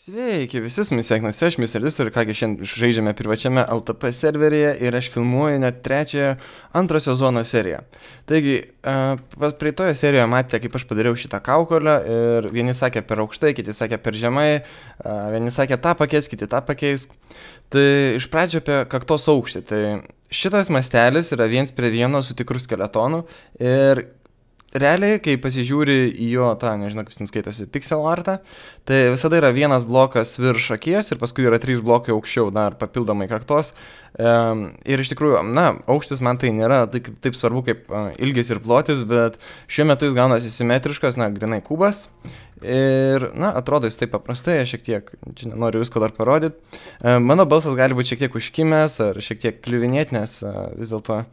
Sveiki visi, su Mieselis, aš Mieselis ir kągi šiandien žaidžiame privačiame LTP serveryje ir aš filmuoju net trečiąją antro sezono seriją. Taigi, prie toje serijoje matėte, kaip aš padariau šitą kaukolę ir vieni sakė per aukštai, kiti sakė per žemai, vieni sakė tą pakeisk, kiti tą pakeisk. Tai iš pradžio apie kaktos aukštį, tai šitas mastelis yra 1:1 su tikru skeletonu ir realiai, kai pasižiūri į jo tą, nežinau, kaip jis skaitosi, pixel artą, tai visada yra vienas blokas virš akies ir paskui yra 3 blokai aukščiau, dar papildomai kaktos. Ir iš tikrųjų, na, aukštis man tai nėra taip svarbu kaip ilgis ir plotis, bet šiuo metu jis gaunasi simetriškas, na, grinai kubas. Ir, na, atrodo jis taip paprastai, aš šiek tiek, čia nenoriu visko dar parodyti. Mano balsas gali būti šiek tiek užkimęs ar šiek tiek kliuvinėt, nes vis dėlto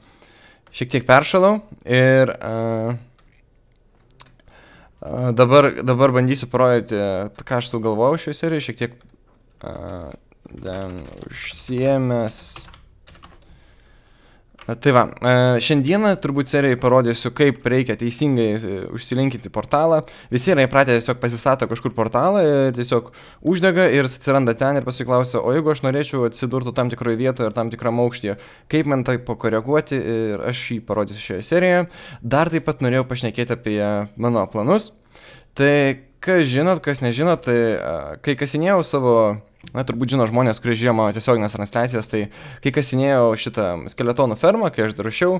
šiek tiek peršalau. Ir dabar bandysiu parodyti, ką aš sugalvojau šioje serijoje, šiek tiek užsiemęs. Tai va, šiandieną turbūt serijai parodysiu, kaip reikia teisingai užsilinkinti portalą. Visi yra įpratę, tiesiog pasistato kažkur portalą ir tiesiog uždega ir atsiranda ten ir pasiklausia, o jeigu aš norėčiau atsidurti tam tikroje vietoje ir tam tikram aukštyje, kaip man tai pakoreguoti, ir aš jį parodysiu šioje serijoje. Dar taip pat norėjau pašnekėti apie mano planus. Tai kas žinot, kas nežinot, tai kai kasinėjau savo, na, turbūt žino žmonės, kurie žiūrėjo mano tiesioginės transliacijas, tai kai kasinėjau šitą skeletonų fermą, kai aš darušiau,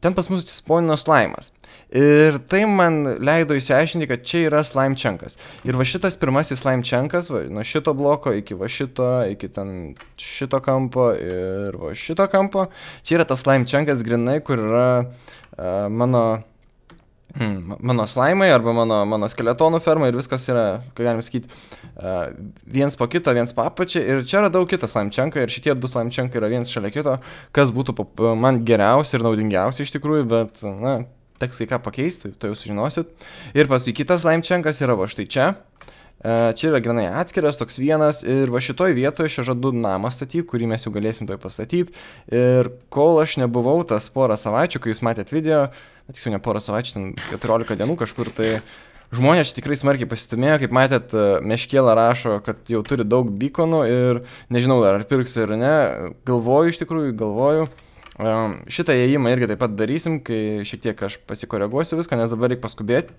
ten pas mus atsisponino slaimas. Ir tai man leido įsiaiškinti, kad čia yra slime chunkas. Ir va šitas pirmasis slime chunkas, va, nuo šito bloko iki va šito, iki ten šito kampo ir va šito kampo, čia yra tas slime chunkas grinai, kur yra mano slaimai arba mano skeletonų ferma ir viskas yra, ką galime sakyti, viens po kito, viens po apačią. Ir čia radau kitą slime chunką ir šitie 2 slime chunkai yra viens šalia kito, kas būtų man geriausia ir naudingiausia iš tikrųjų, bet, na, teks kai ką pakeisti, tai jūs sužinosit. Ir paskui kitas slime chunkas yra va štai čia. Čia yra grinai atskiras, toks vienas, ir va šitoj vietoje aš žadu namą statyti, kurį mes jau galėsim toj pastatyti. Ir kol aš nebuvau tas porą savaičių, kai jūs matėt video, tiksliau ne porą savaičių, ten 14 dienų kažkur, tai žmonės tikrai smarkiai pasistumėjo, kaip matėt, Meškėla rašo, kad jau turi daug bikonų ir nežinau dar, ar pirks ar ne, galvoju iš tikrųjų, galvoju. Šitą įėjimą irgi taip pat darysim, kai šiek tiek aš pasikoreguosiu viską, nes dabar reikia paskubėti.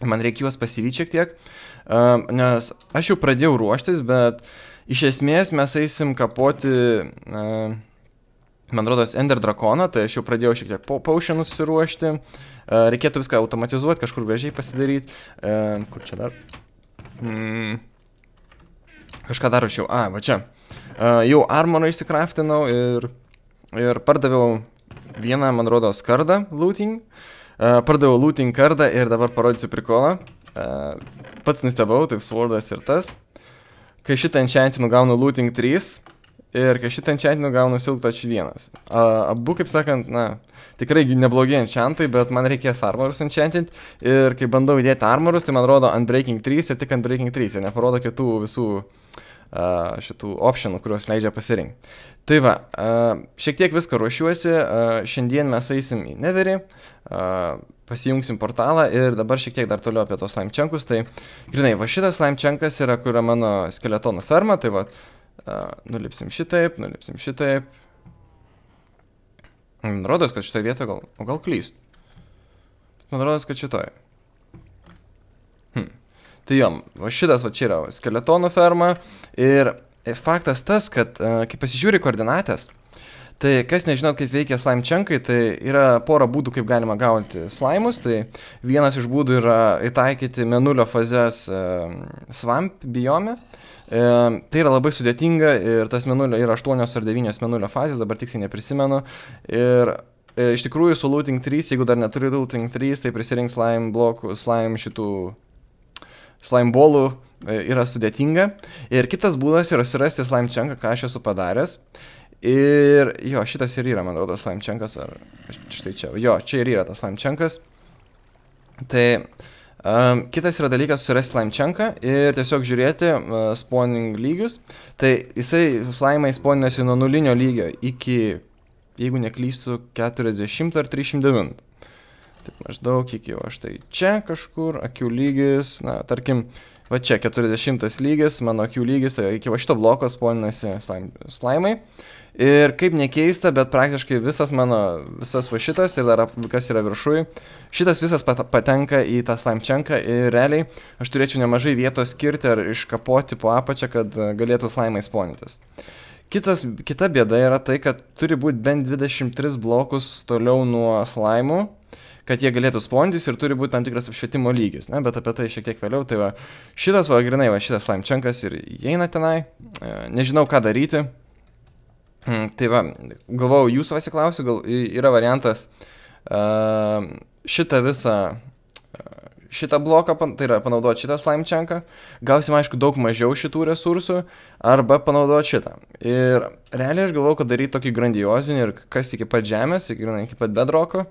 Man reikia juos pasivyti šiek tiek, nes aš jau pradėjau ruoštis, bet iš esmės mes eisim kapoti, man rodos, Ender drakoną, tai aš jau pradėjau šiek tiek paušinus susiruošti. Reikėtų viską automatizuoti, kažkur gražiai pasidaryti. Kur čia dar? Kažką dar aš jau, va čia. Jau armorą išsikraftinau ir pardaviau vieną, man rodos, kardą looting. Pardavau looting kardą ir dabar parodysiu prikolą. Pats nustebau, taip swordas ir tas. Kai šitą enchantinu gaunu looting 3 ir kai šitą enchantinu gaunu silk touch 1. Abu, kaip sakant, na, tikrai neblogi enchantai, bet man reikės armorus enchantinti. Ir kai bandau įdėti armorus, tai man rodo unbreaking 3 ir tik unbreaking 3. Ir neparodo kitų visų šitų optionų, kuriuos leidžia pasirinkti. Tai va, šiek tiek viską ruošiuosi, šiandien mes eisim į Netherį, pasijungsim portalą ir dabar šiek tiek dar toliau apie tos slime chunkus. Tai grinai, va šitas slime chunkas yra, kur yra mano skeletonų ferma, tai va, nulipsim šitaip, nulipsim šitaip. Man rodos, kad šitoje vietoje gal, o gal klyst. Man rodos, kad šitoje. Tai jo, va šitas va čia yra skeletonų ferma ir faktas tas, kad kai pasižiūri koordinatės, tai kas nežinot, kaip veikia slime chunkai, tai yra pora būdų, kaip galima gauti slaimus. Tai vienas iš būdų yra įtaikyti mėnulio fazes swamp biome. Tai yra labai sudėtinga ir tas mėnulio yra 8 ar 9 mėnulio fazės, dabar tiksliai neprisimenu. Ir iš tikrųjų su looting 3, jeigu dar neturi looting 3, tai prisirink slime blokų, slime šitų slime ballų yra sudėtinga. Ir kitas būdas yra surasti slime chunką, ką aš esu padaręs. Ir jo, šitas ir yra, man atrodo, slime chunkas, ar štai čia, jo, čia ir yra tas slime chunkas. Tai kitas yra dalykas surasti slime chunką ir tiesiog žiūrėti spawning lygius. Tai jisai slime spawninasi nuo 0 lygio iki, jeigu neklystu, 40 ar 309. Taip maždaug iki, va štai čia kažkur, akių lygis, na, tarkim, Va čia 40 lygis, mano Q lygis, tai iki va šito bloko sponinasi slaimai. Ir kaip nekeista, bet praktiškai visas mano, visas va šitas ir dar kas yra viršui, šitas visas patenka į tą slaimčianką ir realiai aš turėčiau nemažai vietos skirti ar iškapoti po apačią, kad galėtų slaimai sponintis. Kita bėda yra tai, kad turi būti bent 23 blokus toliau nuo slaimų, kad jie galėtų spondys ir turi būti tam tikras apšvietimo lygis, ne, bet apie tai šiek tiek vėliau. Tai va, šitas va, grinai, va, šitas slaimčiankas ir įeina tenai, nežinau ką daryti. Tai va, galvau, jūsų pasiklausiu, gal yra variantas šitą visą, šitą bloką, tai yra panaudoti šitą slaimčianką, gausim aišku daug mažiau šitų resursų, arba panaudoti šitą. Ir realiai aš galvau, kad daryti tokį grandiozinį ir kas iki pat žemės, iki pat bedroko,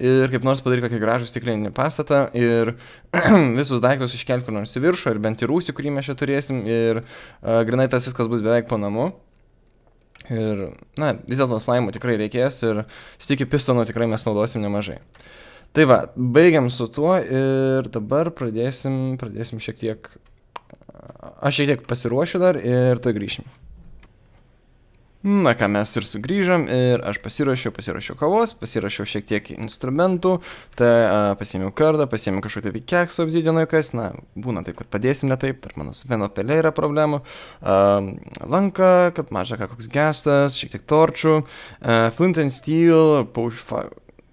ir kaip nors padaryti kokį gražų stiklinį pastatą, ir visus daiktus iškelti kur nors į viršų, ir bent į rūsį, kurį mes čia turėsim, ir grinai tas viskas bus beveik po namu. Ir, na, vis dėlto slaimų tikrai reikės ir stikį pistonų tikrai mes naudosim nemažai. Tai va, baigiam su tuo ir dabar pradėsim šiek tiek, aš šiek tiek pasiruošiu dar ir tai grįšim. Na ką, mes ir sugrįžam ir aš pasiruošiau kavos, pasiruošiau šiek tiek instrumentų, tai pasiėmiau kardą, pasiėmiau kažkokį tai keksą obsidienoj, kas, na, būna taip, kad padėsim ne taip, tarp mano su vieno pelė yra problemų, lanka, kad maža ką koks gestas, šiek tiek torčių, flint and steel,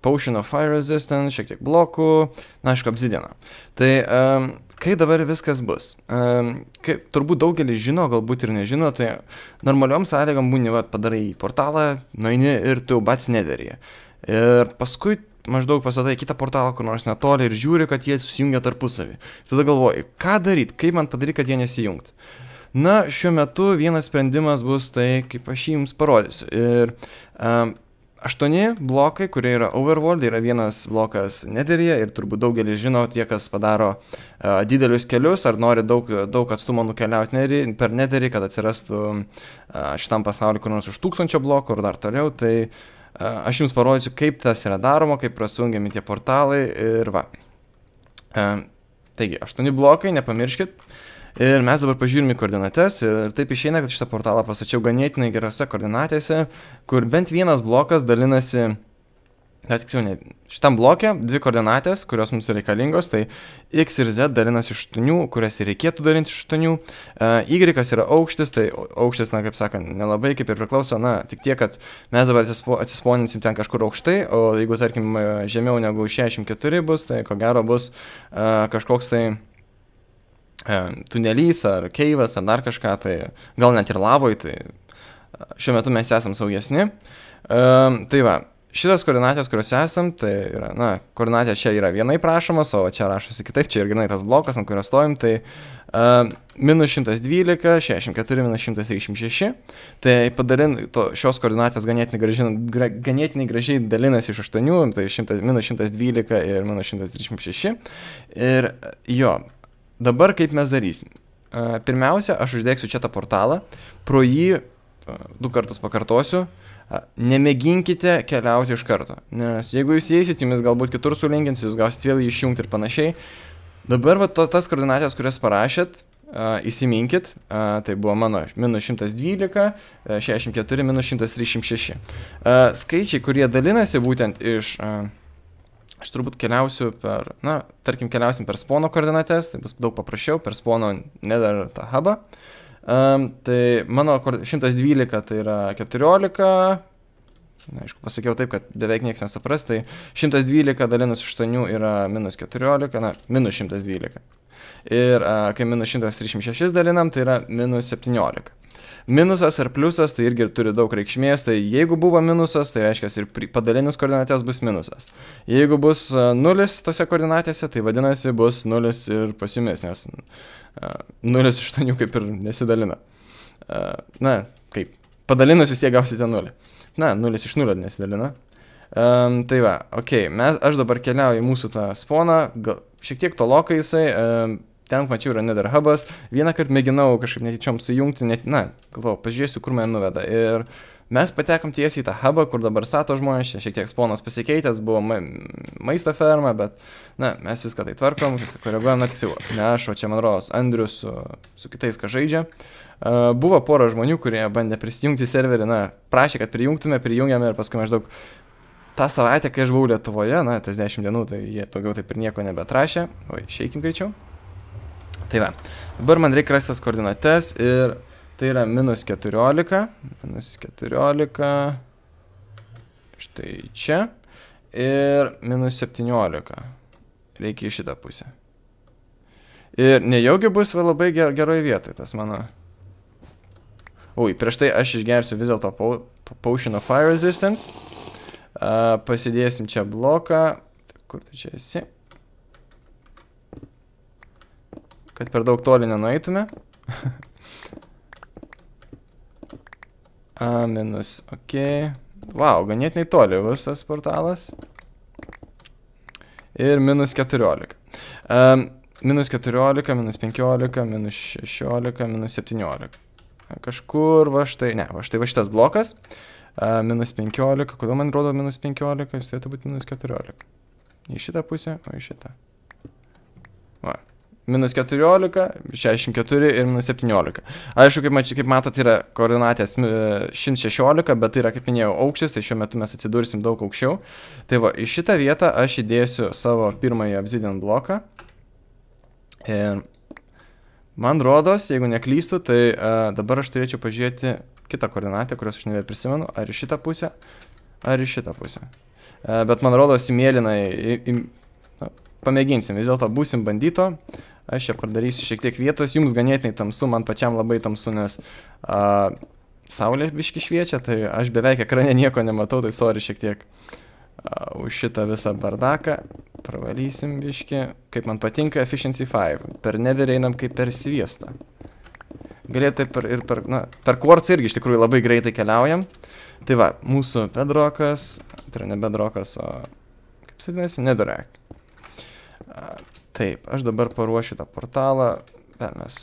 Potion of Fire Resistance, šiek tiek blokų, na, aišku, obsidieno. Tai kai dabar viskas bus? Kaip turbūt daugelis žino, galbūt ir nežino, tai normaliom sąlygom būni, va, padarai į portalą, nueini ir tu jau bats Nederyje. Ir paskui maždaug pasatai kitą portalą, kur nors netoli ir žiūri, kad jie susijungia tarpusavį. Tada galvoji, ką daryti, kaip man padaryti, kad jie nesijungtų. Na, šiuo metu vienas sprendimas bus tai, kaip aš jums parodysiu. Ir 8 blokai, kurie yra overworld, yra vienas blokas Netheryje ir turbūt daugelis žino, tie, kas padaro didelius kelius ar nori daug atstumo nukeliauti per Netherį, kad atsirastų šitam pasauliu kur nors už 1000 blokų ar dar toliau, tai aš jums parodysiu, kaip tas yra daroma, kaip prasijungiami tie portalai ir va. Taigi, 8 blokai, nepamirškit. Ir mes dabar pažiūrime koordinates ir taip išeina, kad šitą portalą pastačiau ganėtinai gerose koordinatėse, kur bent vienas blokas dalinasi, tiksliau ne, šitam bloke 2 koordinatės, kurios mums reikalingos, tai X ir Z dalinasi 8, kurias reikėtų dalinti 8, Y yra aukštis, tai aukštis, na, kaip sakant, nelabai kaip ir priklauso, na, tik tiek, kad mes dabar atsisponinsim ten kažkur aukštai, o jeigu, tarkim, žemiau negu 64 bus, tai ko gero bus kažkoks tai tunelys ar keivas ar dar kažką, tai gal net ir lavoj, tai šiuo metu mes esam saugesni. Tai va, šitas koordinatės, kurios esam, tai yra, na, koordinatės čia yra vienai prašomas, o čia rašosi kitaip, čia ir grinai tas blokas, ant kurio stovim, tai -112, 64, -136, tai šios koordinatės ganėtinai gražiai dalinasi iš 8, tai -112 ir -136, ir jo. Dabar kaip mes darysim? Pirmiausia, aš uždėksiu čia tą portalą, pro jį 2 kartus pakartosiu, nemėginkite keliauti iš karto, nes jeigu jūs įeisit, jumis galbūt kitur sulinkins, jūs gausit vėl jį išjungti ir panašiai. Dabar va, tas koordinatės, kurias parašėt, įsiminkit, tai buvo mano -112, 64, -136. Skaičiai, kurie dalinasi būtent iš... Aš turbūt keliausiu per, na, tarkim, keliausim per spawno koordinates, tai bus daug paprasčiau, per spawno nether tą hubą. Tai mano 112 tai yra 14, na, aišku, pasakiau taip, kad beveik nieks nesupras, tai 112 dalinus 8 yra -14, na, -112. Ir kai -136 dalinam, tai yra -17. Minusas ar pliusas, tai irgi turi daug reikšmės, tai jeigu buvo minusas, tai reiškia ir padalinus koordinatės bus minusas. Jeigu bus 0 tose koordinatėse, tai vadinasi bus 0 ir pasiumės, nes 0 iš 8 kaip ir nesidalina. Na, kaip, padalinus vis tiek gausite 0. Na, 0 iš 0 nesidalina. Tai va, okei, aš dabar keliauju į mūsų tą spawną, šiek tiek tolokai jisai, ten mačiau yra Nether hubas, vieną kartą mėginau kažkaip netyčiom sujungti, na, galvojau, pažiūrėsiu, kur man nuveda ir Mes patekom tiesiai į tą hubą, kur dabar stato žmonės, šiek tiek spawnas pasikeitęs, buvo maisto ferma, bet, na, mes viską tai tvarkom, viską koreguojam, na, tiksliau, ne aš, o čia man rodos Andrius su kitais, ką žaidžia. Buvo pora žmonių, kurie bandė prisijungti serverį, na, prašė, kad prijungėme ir paskui maždaug tą savaitę, kai aš buvau Lietuvoje, na, tas 10 dienų, tai jie daugiau taip ir nieko nebetrašė. Oi, išeikim greičiau. Tai va, dabar man reikia rasti tas koordinates ir... Tai yra minus 14, štai čia, ir minus 17, reikia į šitą pusę. Ir nejaugi bus labai geroj vietoj tas mano. Ui, prieš tai aš išgersiu vis dėlto Potion of Fire Resistance. Pasidėsim čia bloką, kur tu čia esi, kad per daug toli nenueitume. A, minus, ok. Vau, ganėtinai toli bus tas portalas. Ir minus 14. Minus 15, minus 16, minus 17. Kažkur va štai, ne, va šitas blokas. Minus 15, kodėl man rodo minus 15, jis turėtų būti minus 14. Į šitą pusę, o į šitą. Va. Minus 14, 64 ir minus 17. Aišku, kaip matot, yra koordinatės 116, bet tai yra, kaip minėjau, aukštis, tai šiuo metu mes atsidursim daug aukščiau. Tai va, į šitą vietą aš įdėsiu savo pirmąjį obsidian bloką. Ir man rodos, jeigu neklystu, tai dabar aš turėčiau pažiūrėti kitą koordinatę, kurios aš nebeprisimenu, ar į šitą pusę, ar į šitą pusę. Bet man rodos, į mėlynai... Pamėginsim, vis dėlto būsim bandyto. Aš čia padarysiu šiek tiek vietos, jums ganėtinai tamsu, man pačiam labai tamsu, nes saulė biški šviečia, tai aš beveik ekrane nieko nematau, tai sorry šiek tiek už šitą visą bardaką. Pravalysim biški, kaip man patinka Efficiency 5, per Nether einam kaip per sviestą. Galėtai ir per quartzą irgi iš tikrųjų labai greitai keliaujam. Tai va, mūsų bedrokas, tai yra ne bedrokas, o kaip vadinasi, Netherrack. Taip, aš dabar paruošiu tą portalą, bet mes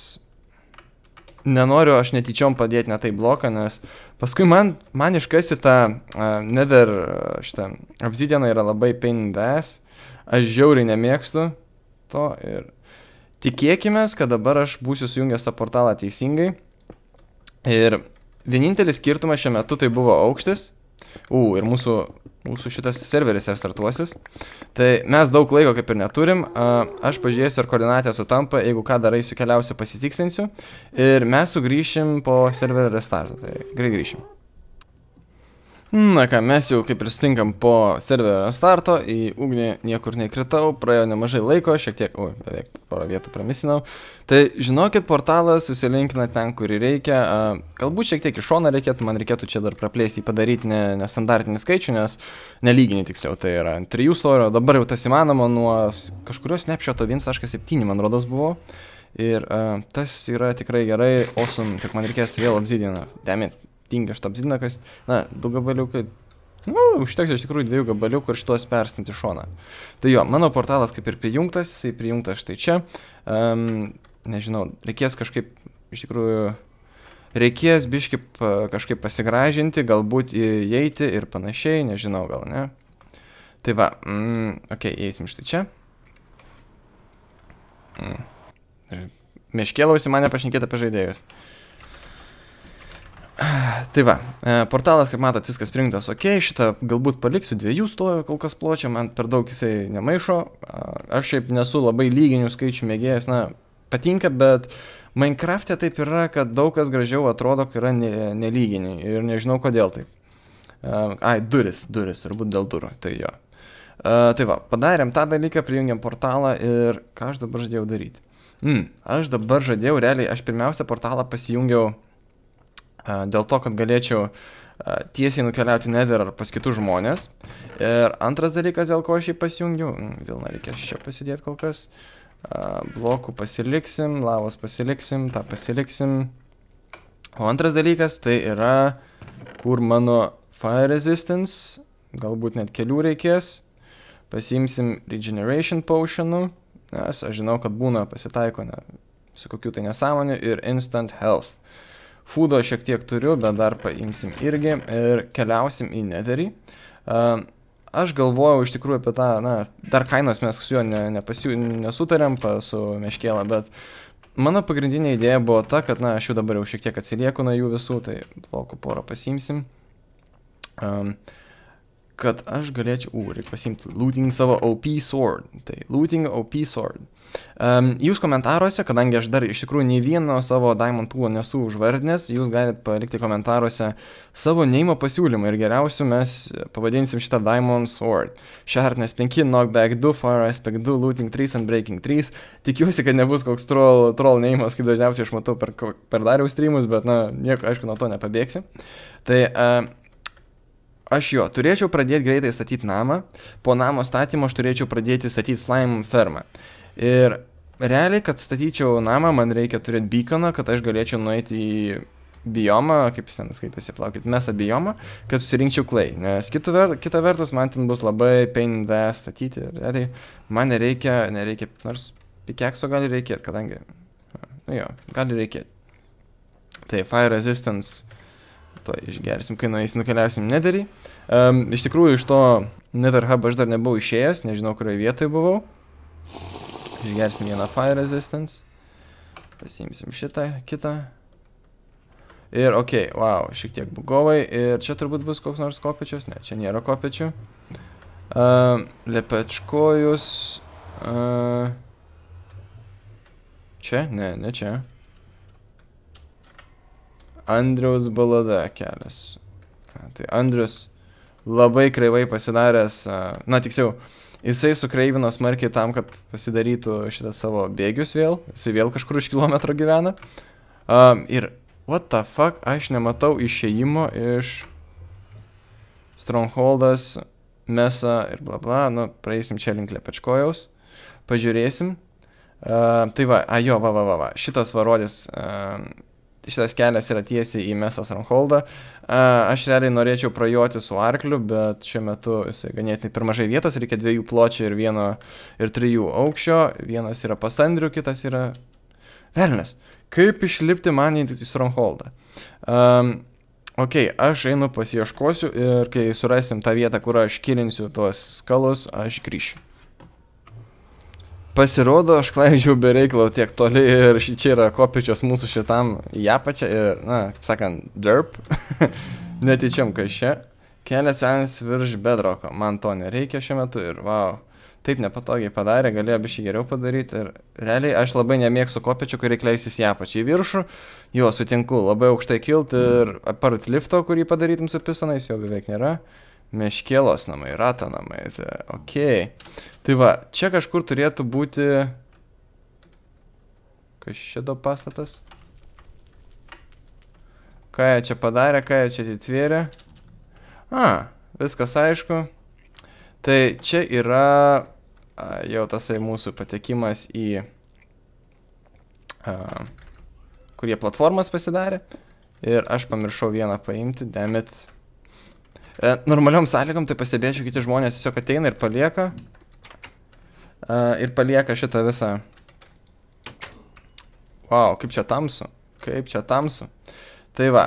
nenoriu aš netyčiom padėti ne tai bloką, nes paskui man iškasi tą Nether, šitą obsidianą yra labai pain in the ass, aš žiauriai nemėgstu to ir tikėkimės, kad dabar aš būsiu sujungęs tą portalą teisingai ir vienintelis skirtumas šiuo metu tai buvo aukštis. Ir mūsų šitas serveris ir startuosis. Tai mes daug laiko kaip ir neturim. Aš pažiūrėsiu, ar koordinatė sutampa. Jeigu ką darai, sukeliausiu, pasitiksinsiu. Ir mes sugrįšim po serverio restarto. Tai greit grįšim. Na ką, mes jau kaip ir sutinkam po serverio restarto. Į ugnį niekur nekritau. Praėjo nemažai laiko. Šiek tiek, beveik porą vietų pramisinau. Tai žinokit, portalas susilinkina ten, kurį reikia. Galbūt šiek tiek iš šono reikėtų, man reikėtų čia dar praplėsti, padaryti nestandartinį skaičių, nes nelyginį tiksliau, tai yra 3 storio, dabar jau tas įmanoma nuo kažkurios snapshoto 1.7 man rodos buvo. Ir tas yra tikrai gerai, awesome, tik man reikės vėl obsidianą, damn it, tinga šitą obsidianą, kas, na, 2 gabaliukai. Užteks iš tikrųjų 2 gabaliukų ir šitos perstumti šoną. Tai jo, mano portalas kaip ir prijungtas, jisai prijungtas štai čia. Nežinau, reikės kažkaip, iš tikrųjų, reikės biški kažkaip pasigražinti, galbūt įeiti ir panašiai, nežinau, gal ne. Tai va, ok, eisim štai čia. Meškėlausi mane pašnekėti apie žaidėjus. Tai va, portalas, kaip matot, viskas prijungtas, ok, šitą galbūt paliksiu 2 stojo kol kas pločio, man per daug jisai nemaišo. Aš šiaip nesu labai lyginių skaičių mėgėjęs, na, patinka, bet Minecraft'e taip yra, kad daug kas gražiau atrodo, kai yra nelyginiai ir nežinau kodėl taip. Ai, duris, turbūt dėl durų, tai jo. Tai va, padarėm tą dalyką, prijungiam portalą ir ką aš dabar žadėjau daryti? Aš dabar žadėjau, realiai, aš pirmiausia portalą pasijungiau dėl to, kad galėčiau tiesiai nukeliauti Nether ar pas kitus žmonės. Ir antras dalykas, dėl ko aš jį pasijungiau, vėl nereikės čia pasidėti kol kas. Blokų pasiliksim, lavos pasiliksim, tą pasiliksim. O antras dalykas, tai yra, kur mano Fire Resistance, galbūt net kelių reikės. Pasiimsim Regeneration Potion'ų, nes aš žinau, kad būna pasitaiko su kokiu tai nesąmonė, ir Instant Health. Foodo šiek tiek turiu, bet dar paimsim irgi ir keliausim į Netherį. Aš galvojau iš tikrųjų apie tą, na, dar kainos mes su juo nesutarėm su Meškėla, bet mano pagrindinė idėja buvo ta, kad, na, aš jau dabar jau šiek tiek atsilieku nuo jų visų, tai laukų porą pasimsim. Kad aš galėčiau, reikia pasiimti looting savo OP sword. Tai looting OP sword. Jūs komentaruose, kadangi aš dar iš tikrųjų nei vieno savo diamond tool'o nesu užvardinęs, jūs galite palikti komentaruose savo neimo pasiūlymą ir geriausiu mes pavadinsim šitą diamond sword. Sharpness 5, knockback 2, fire aspect 2, looting 3 and breaking 3. Tikiuosi, kad nebus koks troll neimas, kaip dažniausiai aš matau per dariaus streamus, bet, na, nieko, aišku, nuo to nepabėgsi. Tai aš jo turėčiau pradėti greitai statyti namą, po namo statymo aš turėčiau pradėti statyti slime fermą. Ir realiai, kad statyčiau namą, man reikia turėti beaconą, kad aš galėčiau nueiti į biomą, kaip jis ten skaitosi, plaukit, Mesa biomą, kad susirinkčiau klei. Nes kita vertus, man ten bus labai pain in the ass statyti. Realiai, man nereikia, nors pikekso gali reikėti, kadangi, nu jo, gali reikėti. Tai fire resistance. To išgersim, kai nueis nukeliausim Netherį. Iš tikrųjų, iš to Nether hub aš dar nebuvau išėjęs, nežinau, kurioje vietoje buvau. Išgersim vieną fire resistance. Pasiimsim šitą, kitą. Ir, okei, wow, šiek tiek bugovai. Ir čia turbūt bus koks nors kopečius. Ne, čia nėra kopečių. Lepeckojus. Čia? Ne, ne čia. Andriaus balada kelias. Tai Andrius labai kreivai pasidaręs, na tiksiau, jisai sukreivino smarkiai tam, kad pasidarytų šitą savo bėgius vėl. Jisai vėl kažkur už kilometro gyvena. Ir what the fuck, aš nematau išėjimo iš Strongholdas, Mesa ir bla bla. Nu, praeisim čia link Lepeckojus. Pažiūrėsim. Tai va, jo, va. Šitas varodis. Šitas kelias yra tiesiai į Mesos Strongholdą. Aš realiai norėčiau prajoti su arkliu, bet šiuo metu jisai ganėtinai per mažai vietos, reikia 2 pločio ir 1 ir 3 aukščio. Vienas yra pas Andrių, kitas yra... Velnes, kaip išlipti man į Strongholdą? Okei, aš einu pasieškosiu ir kai surasim tą vietą, kur aš kilinsiu tuos skalus, aš grįšiu. Pasirodo, aš klaidžiau be reikalo tiek toli ir čia yra kopičios mūsų šitam į apačią ir, na, kaip sakant, derp. Netyčiam, kai čia. Kelias vienas virš bedroko. Man to nereikia šiuo metu ir, wow, taip nepatogiai padarė, galėjo biškai geriau padaryti. Ir realiai aš labai nemėgstu kopičių, kai reikleisis į apačią į viršų. Jo, sutinku, labai aukštai kilti ir apart lifto, kurį padarytum su pisanais, jo beveik nėra. Meškėlos namai, rato namai, tai okei. Tai va, čia kažkur turėtų būti... Kas šito pastatas? Ką jie čia padarė, ką jie čia atitvėrė? Viskas aišku. Tai čia yra jau tasai mūsų patekimas į... kurie platformas pasidarė. Ir aš pamiršau vieną paimti, dammit. Normaliom sąlygom, tai pastebėčiau, kiti žmonės tiesiog ateina ir palieka. Ir palieka šitą visą... Wow, kaip čia tamsu. Kaip čia tamsu. Tai va,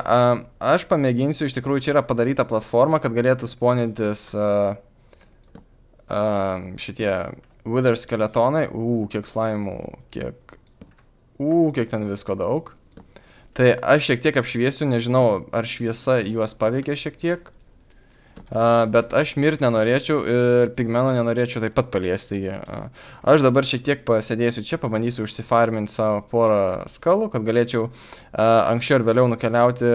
aš pamėginsiu, iš tikrųjų čia yra padaryta platforma, kad galėtų sponintis šitie Wither skeletonai. Kiek slaimų, kiek... Kiek ten visko daug. Tai aš šiek tiek apšviesiu, nežinau, ar šviesa juos paveikia šiek tiek. Bet aš mirt nenorėčiau ir pigmeno nenorėčiau taip pat paliesti. Aš dabar šiek tiek pasėdėsiu čia, pabandysiu užsifarminti savo porą skalų, kad galėčiau anksčiau ir vėliau nukeliauti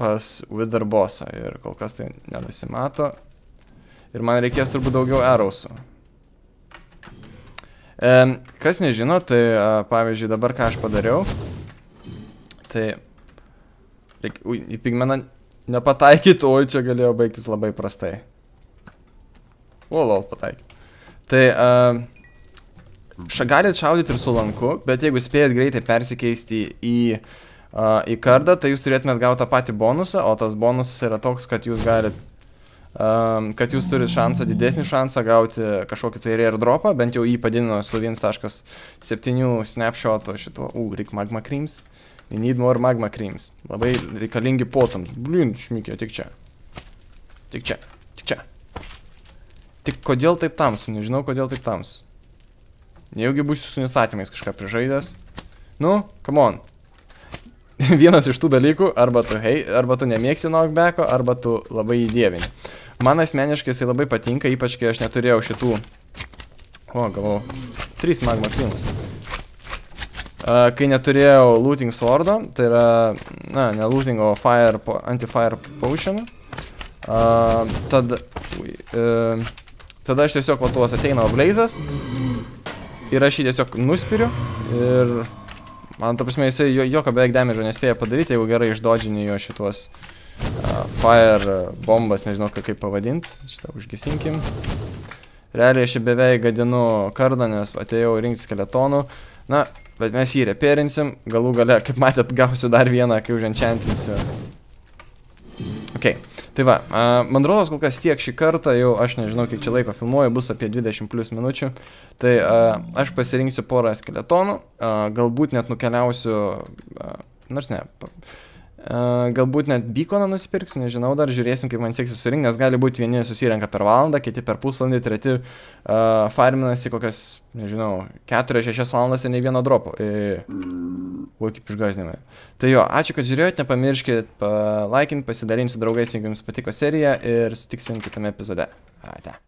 pas Wither bossą. Ir kol kas tai nenusimato. Ir man reikės turbūt daugiau arrowsų. Kas nežino, tai pavyzdžiui dabar ką aš padariau. Tai į pigmeną... Nepataikyt, oi, čia galėjo baigtis labai prastai. Lol, pataikyt. Tai, galit šaudyti ir su lanku, bet jeigu spėjat greitai persikeisti į kardą, tai jūs turėtumėt gauti tą patį bonusą, o tas bonusas yra toks, kad jūs galit, kad jūs turit šansą, didesnį šansą gauti kažkokį tai airdropą, bent jau jį padidino su 1.7 snapshoto šituo, reik magma creams. We need more magma creams. Labai reikalingi potams. Blin, šmikė, tik čia. Tik čia, tik čia. Tik kodėl taip tamsu, nežinau kodėl taip tamsu. Nejaugi būsiu su nestatymais kažką prižaidęs. Nu, come on. Vienas iš tų dalykų, arba tu nemėgsi knockbacko, arba tu labai įdievini. Man asmeniškai jisai labai patinka, ypač kai aš neturėjau šitų... O, gavau 3 magma creams. Kai neturėjau looting swordo, tai yra, na, ne looting, o anti-fire potion. Tada aš tiesiog patuos ateina Blaze'as. Ir aš jį tiesiog nuspiriu. Ir man, ta prasme, jisai jokio beveik damage'o nespėja padaryti, jeigu gerai išdodžini jo šituos fire bombas, nežinau kaip pavadinti. Šitą užgesinkim. Realiai aš jį beveik gadinu kardą, nes atėjau rinkti skeletonų. Na, bet mes jį reperinsim. Galų gale, kaip matėt, gausiu dar vieną, kai uženčiantinsiu. Ok, tai va, man rodos kol kas tiek šį kartą, jau aš nežinau kiek čia laiko filmuoju, bus apie 20 plus minučių. Tai aš pasirinksiu porą skeletonų, galbūt net nukeliausiu, nors ne, galbūt net beaconą nusipirksiu, nežinau, dar žiūrėsim kaip man sėksiu surinkti, nes gali būti vieni susirenka per valandą, kiti per pusvalandį, treti farminasi kokias, nežinau, 4-6 valandas ir nei vieno dropo. Oi, kaip išgąsdinimai. Tai jo, ačiū, kad žiūrėjot, nepamirškit palaikinti, pasidalinti su draugais, jeigu jums patiko serija ir sutiksim kitame epizode. Ate.